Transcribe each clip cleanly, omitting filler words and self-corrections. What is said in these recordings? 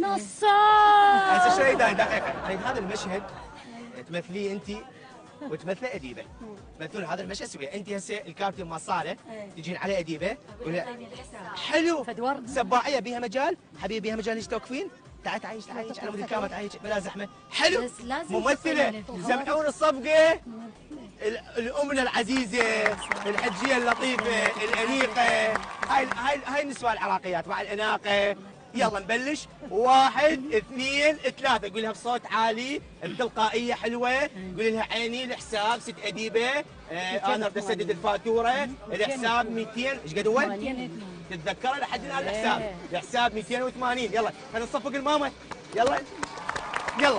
نصاب. بس الشيء ده هيدقق. هذا المشهد تمثليه انت وتمثلي أديبة. تمثلون هذا المشهد سويا. انت هسه الكابتن مال الصاله تجين على أديبة. حلو. سباعيه بيها مجال، حبيبي بيها مجال ايش توقفين؟ تعال تعايش على مود الكاميرا تعايش بلا زحمه. حلو. ممثله سمعون الصفقه الأمنا العزيزة الحجية اللطيفة الأنيقة هاي النسوة العراقيات مع الأناقة. يلا نبلش. 1 2 3 قول لها بصوت عالي بتلقائية حلوة. قول لها عيني الحساب ست أديبة أنا بدي أسدد الفاتورة. الحساب 200 إيش قد هو؟ تتذكرها لحد الآن الحساب. الحساب 280. يلا خلينا نصفق الماما. يلا بلا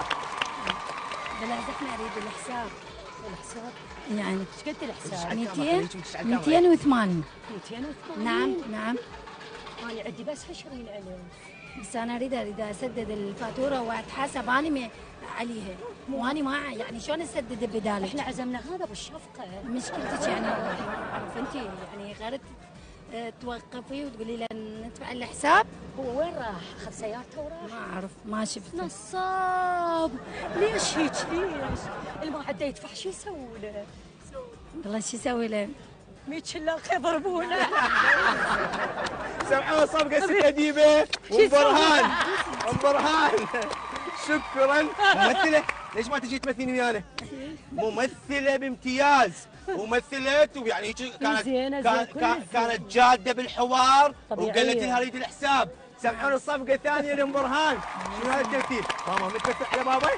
زحمة أريد الحساب. الحساب يعني ايش قد الحساب؟ 280. نعم انا عندي بس 20,000 بس انا اريد اسدد الفاتوره واتحاسب انا عليها واني ما يعني شلون اسدد بدالك؟ احنا عزمنا هذا بالشفقه. مشكلتك يعني فانتي يعني غير توقفي وتقولي له ندفع الحساب. هو وين راح؟ اخذ سيارته وراح؟ ما اعرف ما شفته. نصاب. ليش هيك ليش؟ الواحد يدفع شو يسوي له؟ والله شو يسوي له؟ 100 شلاق يضربونه. سمعوا صفقة ست أديبة وأم برهان. أم برهان شكرا. ممثلة ليش ما تجي تمثلين ويانا؟ ممثلة بامتياز ومثلت ويعني كانت جادة بالحوار وقالت لها اريد الحساب. سمعون الصفقة الثانية لأم برهان. شنو هالتمثيل؟ ماما متمثل على بابا؟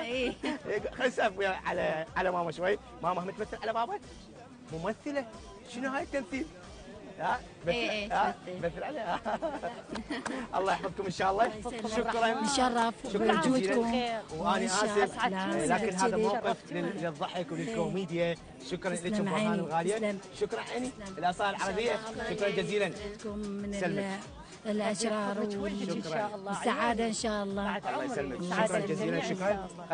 اي خلينا نسولف على ماما شوي. ماما متمثل على بابا؟ ممثلة شنو هاي التمثيل؟ ها؟ مثل عليها. الله يحفظكم ان شاء الله. شكرا. نتشرف بوجودكم وانا اسف لكن هذا موقف للضحك وللكوميديا. شكرا لكم برهان الغاليه. شكرا عيني الاصاله العربيه. شكرا جزيلا لكم من الاشرار والسعاده ان شاء الله. الله يسلمك. شكرا جزيلا. شكرا.